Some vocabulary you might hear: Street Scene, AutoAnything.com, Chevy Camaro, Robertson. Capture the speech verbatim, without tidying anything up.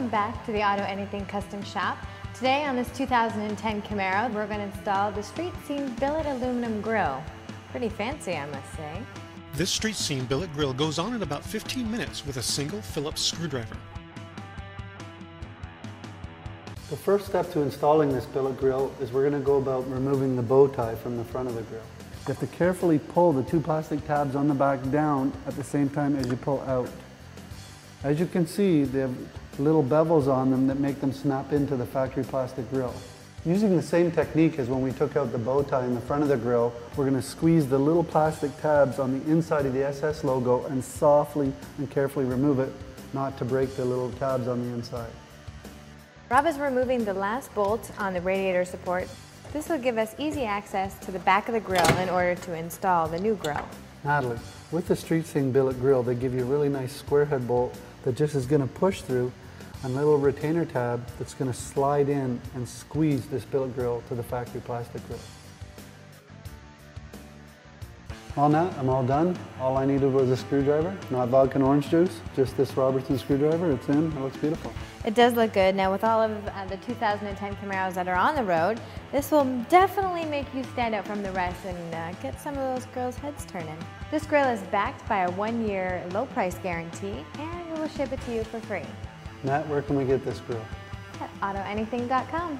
Welcome back to the Auto Anything Custom Shop. Today on this two thousand ten Camaro, we're going to install the Street Scene Billet Aluminum Grill. Pretty fancy, I must say. This Street Scene Billet Grill goes on in about fifteen minutes with a single Phillips screwdriver. The first step to installing this billet grill is we're going to go about removing the bow tie from the front of the grill. You have to carefully pull the two plastic tabs on the back down at the same time as you pull out. As you can see, they have little bevels on them that make them snap into the factory plastic grill. Using the same technique as when we took out the bow tie in the front of the grill, we're going to squeeze the little plastic tabs on the inside of the S S logo and softly and carefully remove it, not to break the little tabs on the inside. Rob is removing the last bolt on the radiator support. This will give us easy access to the back of the grill in order to install the new grill. Natalie, with the Street Scene Billet Grill, they give you a really nice square head bolt that just is going to push through a little retainer tab that's going to slide in and squeeze this billet grill to the factory plastic grill. Well, now I'm all done. All I needed was a screwdriver, not vodka and orange juice, just this Robertson screwdriver. It's in, it looks beautiful. It does look good. Now with all of uh, the two thousand ten Camaros that are on the road, this will definitely make you stand out from the rest and uh, get some of those girls' heads turning. This grill is backed by a one-year low-price guarantee, and we will ship it to you for free. Matt, where can we get this grill? At Auto Anything dot com.